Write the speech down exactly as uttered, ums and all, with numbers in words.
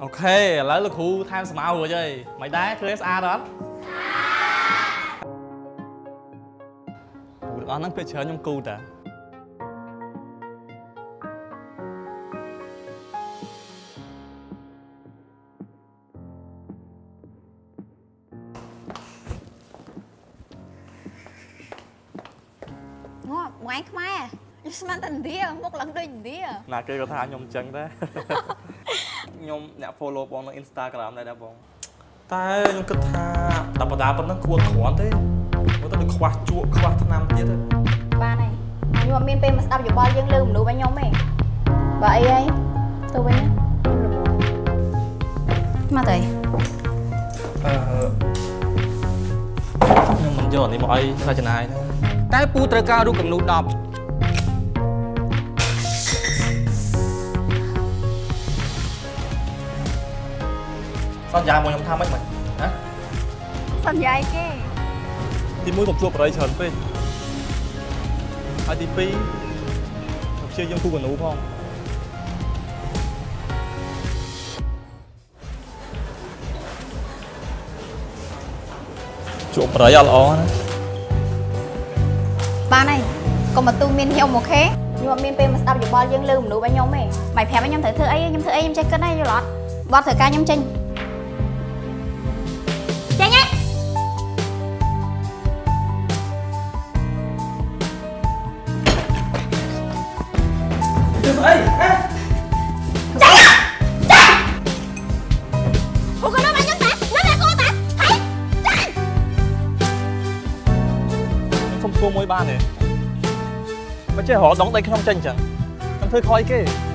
Ok, lấy lực khu tham sầm ao rồi chơi. Mày đá chơi ét a đó. Ủa đó nắng phê chơi nhóm cu ta. Ngoái khmai à? Yêu xem anh tình đi à? Một lần đôi đi à? Nà kia có thả nhom chân đấy. Nhom đã follow bọn nó Instagram này đã bọn. Ta nhom cứ thả đập vào đá bọn nó cuồng khỏn thế. Bọn ta được khóa chuột khóa thằng nam kia thôi. Ba này, nhưng mà miền Tây mà đập vào bao dương lư nụ với nhom ấy. Bà ấy ấy, tôi với nhá. Mà thầy. Ờ. Nhưng mình giờ này mọi sao chuyện này. Tại phụ trợ cao rút cầm nút đọc. Sao dài mùi nhóm tham mấy mày? Hả? Sao dài kì? Thì mũi một chuộc ở đây chờ phê. Ai tí phí. Một chiếc dân khu cầm nút không? Chuộc ở đây là lõ đó. Ba này, còn mà tôi miên nhom một khé, nhưng mà miên pem mà đập vào ball dương lư mình đủ bao nhom ấy. Mày phèm với nhom thử thử ấy, nhom thử ấy nhom chơi cất ấy vô lọt. Bọt thử ca nhom chinh. Chinh ấy. Chơi sao ấy? Chinh à? Chinh. Ủa con nó mà nhom ta, nó là cô ta, thấy? Chinh. Không thua mối ba này. Mà chơi họ đóng tay không tranh chẳng. Em thôi khói kia.